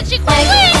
magic wing!